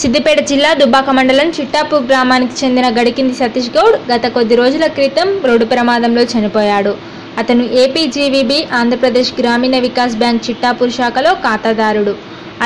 సిద్దిపేట జిల్లా దుబ్బాక మండలం చిట్టాపూర్ గ్రామానికి చెందిన గడకింది సతీష్ గౌడ్ గత కొద్ది రోజుల క్రితం రోడ్డు ప్రమాదంలో చనిపోయాడు. అతను ఏపీజీవీబీ ఆంధ్రప్రదేశ్ గ్రామీణ వికాస్ బ్యాంక్ చిట్టాపూర్ శాఖలో ఖాతాదారుడు.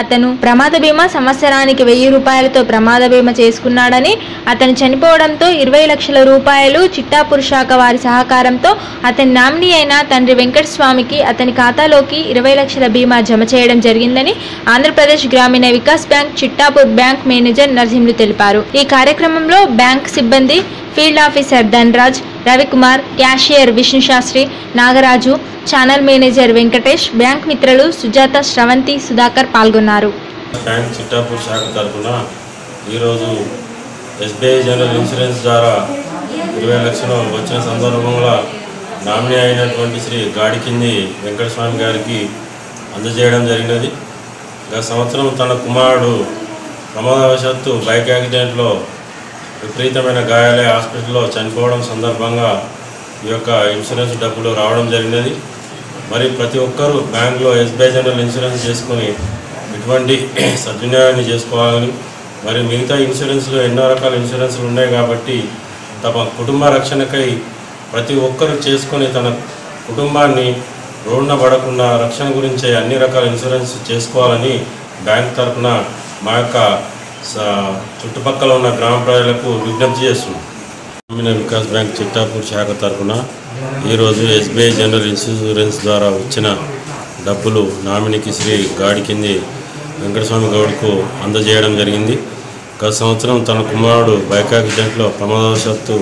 అతను ప్రమాద బీమా సంవత్సరానికి 1000 రూపాయలతో ప్రమాద బీమా చేసుకున్నాడని, అతను చనిపోవడంతో 20 లక్షల రూపాయలు చిట్టాపూర్ శాఖ వారి సహకారంతో అతని నామినీ అయిన తండ్రి వెంకటస్వామికి అతని ఖాతాలోకి 20 లక్షల బీమా జమ చేయడం జరిగిందని Andhra Pradesh Grameena Vikas bank Chittapur bank manager Narasimhulu తెలిపారు. ఈ కార్యక్రమంలో బ్యాంక్ సిబ్బంది, field officer Dandraj, Ravikumar, cashier Vishnu Shastri, Nagaraju, channel manager Venkatesh, bank మిత్రులు సుజాత, శ్రవంతి, సుధాకర్ పాల్గొన్నారు. బ్యాంక్ చిట్టాపూర్ శాఖ తరఫున ఈరోజు SBI జనరల్ ఇన్సూరెన్స్ ద్వారా 20 లక్షలు వచ్చిన సందర్భంగా నామినీ అయినటువంటి శ్రీ గాడికింది వెంకటస్వామి గారికి అందజేయడం జరిగినది. గత సంవత్సరం తన కుమారుడు ప్రమాదవశాత్తు బైక్ యాక్సిడెంట్లో విపరీతమైన గాయాలే హాస్పిటల్లో చనిపోవడం సందర్భంగా ఈ యొక్క ఇన్సూరెన్స్ డబ్బులు రావడం జరిగినది. మరి ప్రతి ఒక్కరూ బ్యాంకులో SBI జనరల్ ఇన్సూరెన్స్ చేసుకొని ఇటువంటి సద్వినియోగాన్ని చేసుకోవాలని, మరి మిగతా ఇన్సూరెన్స్లో ఎన్నో రకాల ఇన్సూరెన్స్లు ఉన్నాయి కాబట్టి తమ కుటుంబ రక్షణకై ప్రతి ఒక్కరూ చేసుకొని తన కుటుంబాన్ని రోడ్డున పడకుండా రక్షణ గురించే అన్ని రకాల ఇన్సూరెన్స్ చేసుకోవాలని బ్యాంక్ తరఫున మా యొక్క చుట్టుపక్కల ఉన్న గ్రామ ప్రజలకు విజ్ఞప్తి చేస్తున్నాం. గ్రామీణ వికాస్ బ్యాంక్ చిట్టాపూర్ శాఖ తరఫున ఈరోజు SBI జనరల్ ఇన్సూరెన్స్ ద్వారా వచ్చిన డబ్బులు నామినీకి శ్రీ గాడికింది వెంకటస్వామి గౌడ్కు అందజేయడం జరిగింది. గత సంవత్సరం తన కుమారుడు బైక్ యాక్సిడెంట్లో ప్రమాదవశాత్తు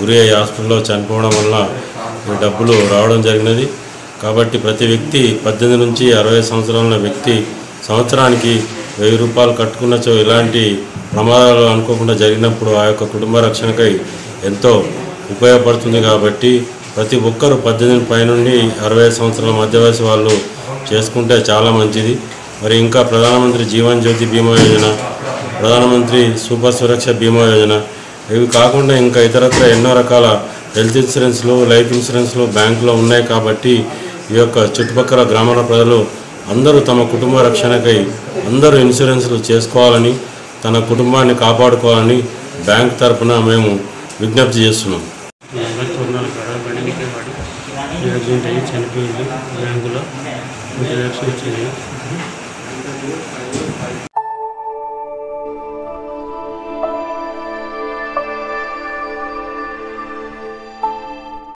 గురి అయ్యి హాస్పిటల్లో చనిపోవడం వల్ల ఈ డబ్బులు రావడం జరిగినది. కాబట్టి ప్రతి వ్యక్తి 18 నుంచి 60 సంవత్సరాల వ్యక్తి సంవత్సరానికి 1000 రూపాయలు కట్టుకున్నచో ఇలాంటి ప్రమాదాలు అనుకోకుండా జరిగినప్పుడు ఆ యొక్క కుటుంబ రక్షణకై ఎంతో ఉపయోగపడుతుంది. కాబట్టి ప్రతి ఒక్కరూ 18 పై నుండి 65 సంవత్సరాల మధ్య వయసు వాళ్ళు చేసుకుంటే చాలా మంచిది. మరి ఇంకా ప్రధానమంత్రి జీవన్ జ్యోతి బీమా యోజన, ప్రధానమంత్రి సూపర్ సురక్ష బీమా యోజన, ఇవి కాకుండా ఇంకా ఇతరత్ర ఎన్నో రకాల హెల్త్ ఇన్సూరెన్స్లు, లైఫ్ ఇన్సూరెన్స్లు బ్యాంకులో ఉన్నాయి. కాబట్టి ఈ యొక్క చుట్టుపక్కల గ్రామాల ప్రజలు అందరూ తమ కుటుంబ రక్షణకై అందరూ ఇన్సూరెన్స్లు చేసుకోవాలని, తన కుటుంబాన్ని కాపాడుకోవాలని బ్యాంక్ తరఫున మేము విజ్ఞప్తి చేస్తున్నాం. 20 చనిపోయింది. బ్యాంకులో 20 లక్షలు వచ్చింది.